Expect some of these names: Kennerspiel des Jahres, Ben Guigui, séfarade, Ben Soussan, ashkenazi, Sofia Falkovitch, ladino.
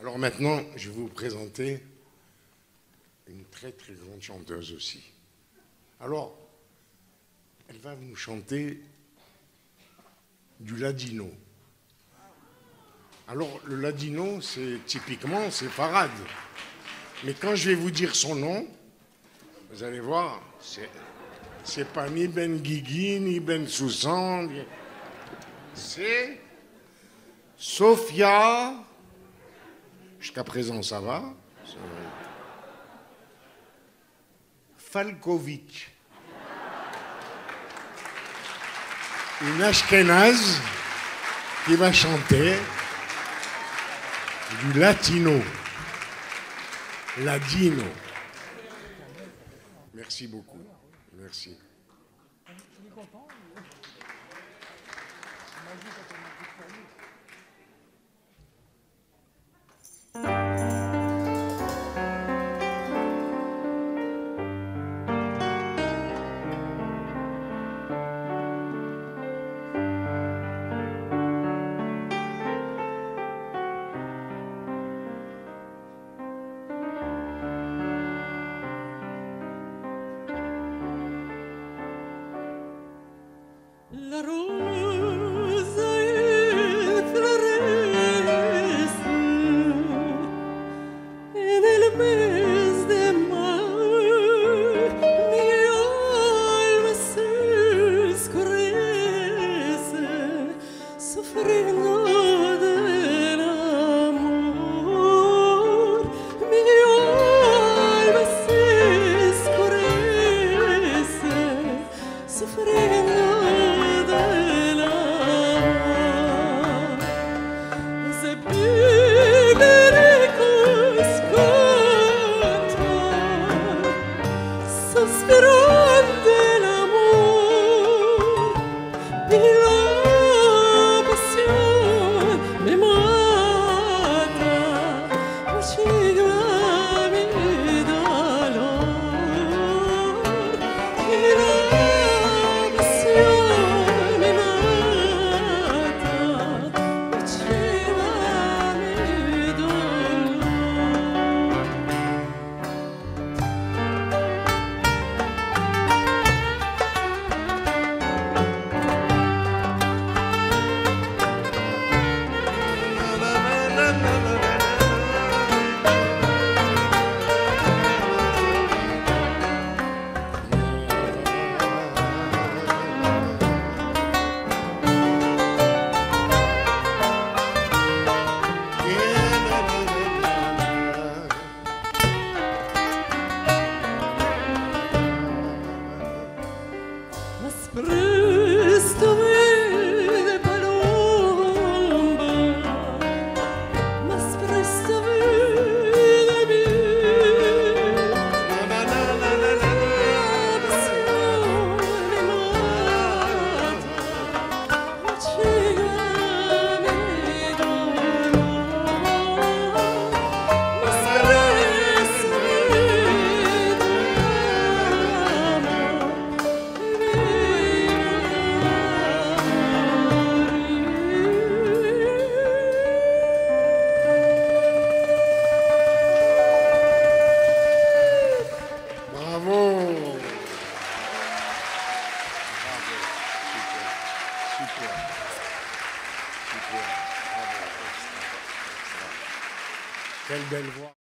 Alors maintenant, je vais vous présenter une très très grande chanteuse aussi. Alors, elle va nous chanter du ladino. Alors, le ladino, c'est typiquement séfarade. Mais quand je vais vous dire son nom, vous allez voir, c'est pas ni Ben Guigui, ni Ben Soussan, c'est Sofia. Jusqu'à présent, ça va. Falkovitch. Une ashkénaze qui va chanter du latino. Ladino. Merci beaucoup. Merci. Il est content. Quelle belle voix.